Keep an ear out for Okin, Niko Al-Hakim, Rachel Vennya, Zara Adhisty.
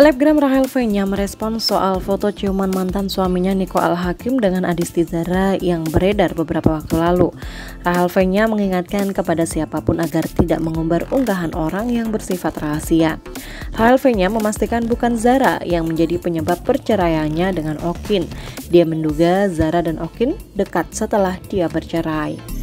Selebgram Rachel Vennya merespons soal foto ciuman mantan suaminya Niko Al-Hakim dengan Adhisty Zara yang beredar beberapa waktu lalu. Rachel Vennya mengingatkan kepada siapapun agar tidak mengumbar unggahan orang yang bersifat rahasia. Rachel Vennya memastikan bukan Zara yang menjadi penyebab perceraiannya dengan Okin. Dia menduga Zara dan Okin dekat setelah dia bercerai.